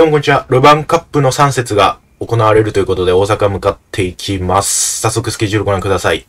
どうもこんにちは。ルヴァンカップの3節が行われるということで大阪向かっていきます。早速スケジュールご覧ください。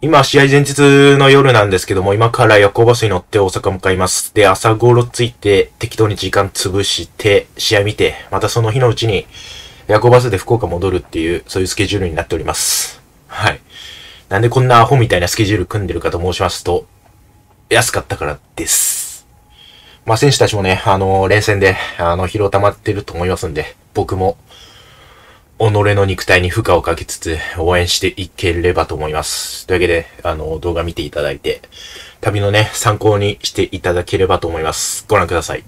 今、試合前日の夜なんですけども、今から夜行バスに乗って大阪向かいます。で、朝頃着いて適当に時間潰して、試合見て、またその日のうちに夜行バスで福岡戻るっていう、そういうスケジュールになっております。はい。なんでこんなアホみたいなスケジュール組んでるかと申しますと、安かったからです。まあ、選手たちもね、連戦で、疲労溜まってると思いますんで、僕も、己の肉体に負荷をかけつつ、応援していければと思います。というわけで、動画見ていただいて、旅のね、参考にしていただければと思います。ご覧ください。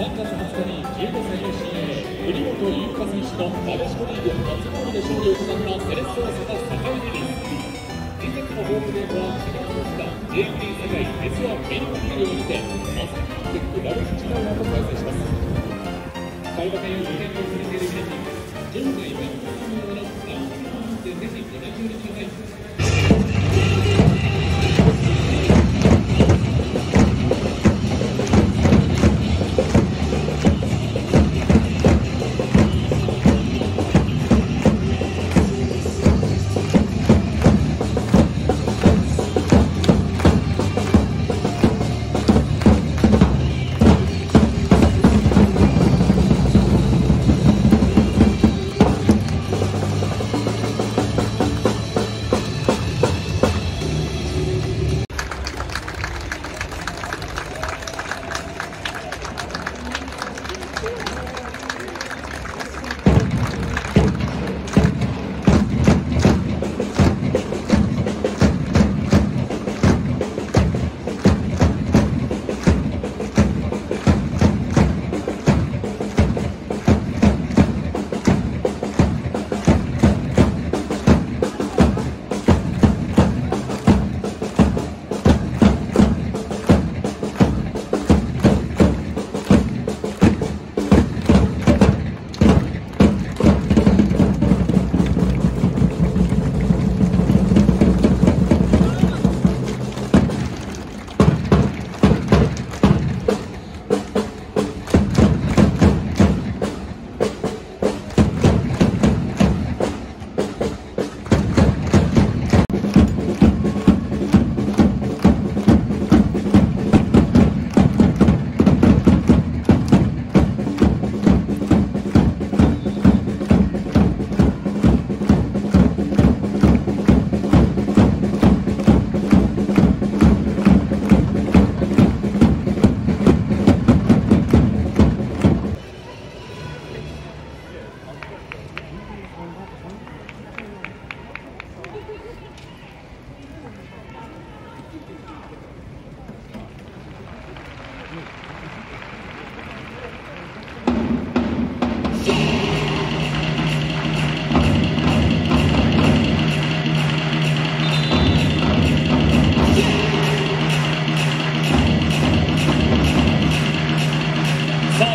3月20日に15歳の新鋭栗本優香選手となでしこリーグ初ゴールで勝利を飾ったセレッソ大阪堺レディース。前節のホームゲームは4月2日 J リーグ堺 S1 ミニマリーグにてマスターキックラブスチナーを開催します。開幕戦を予選に進めている皆さん、現在は今のランキングでぜひご覧ください。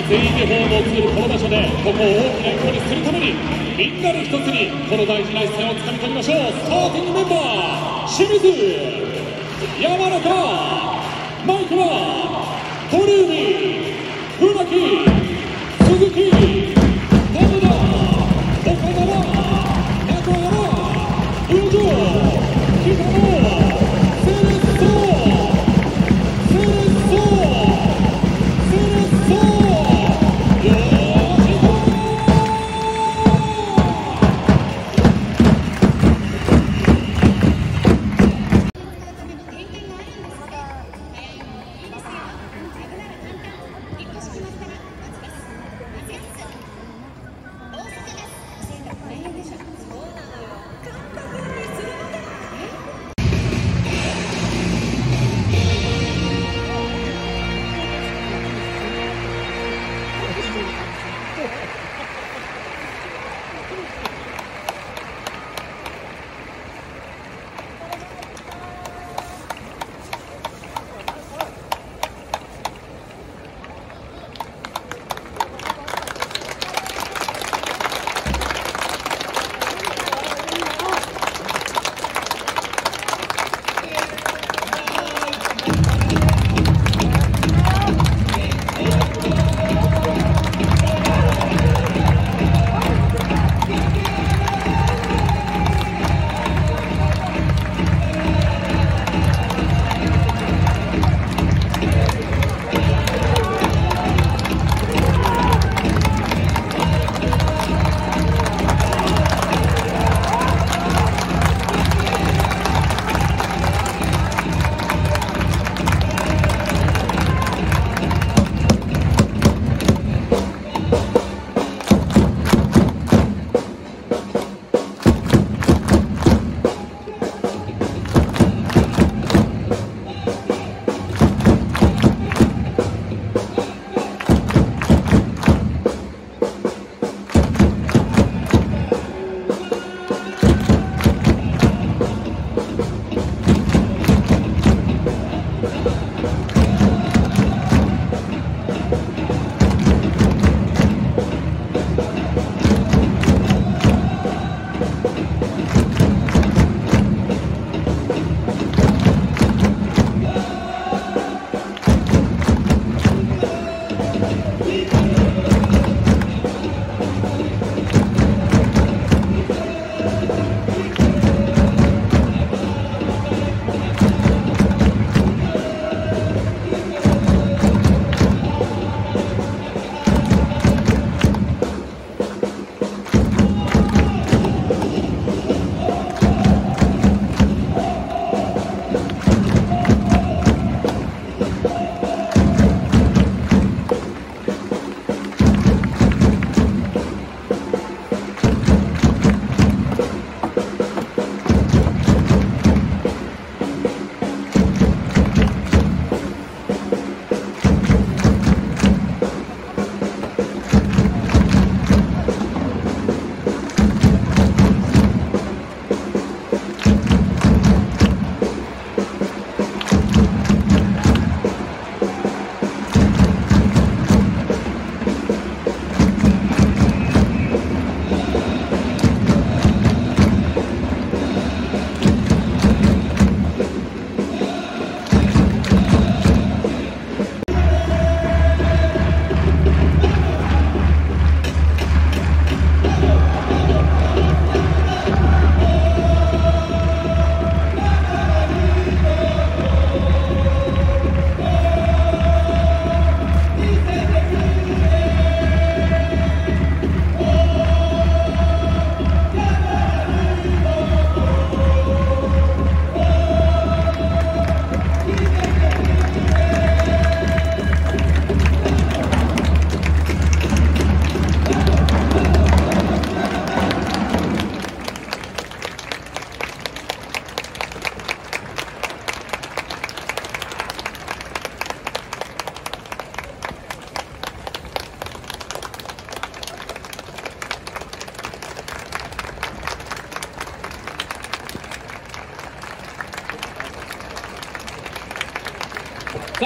全員でホームをつくるこの場所で、ここを大きな一歩にするために、みんなで一つにこの大事な一戦をつかみ取りましょう。スターティングメンバー、清水、山中、マイクラ、鳥海、船木、鈴木、富田、岡田、中原、宇城、北野、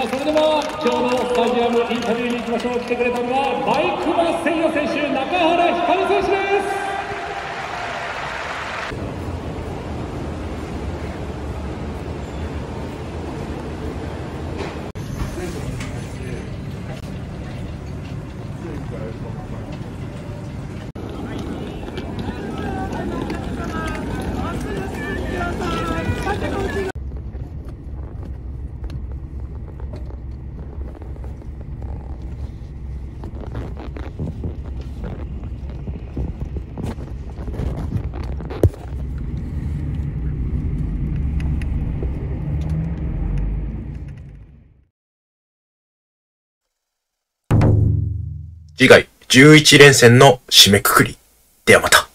さあそれでは今日のスタジアムインタビューに行きましょう。来てくれたのは毎熊晟矢選手、中原光選手です。次回11連戦の締めくくり。ではまた。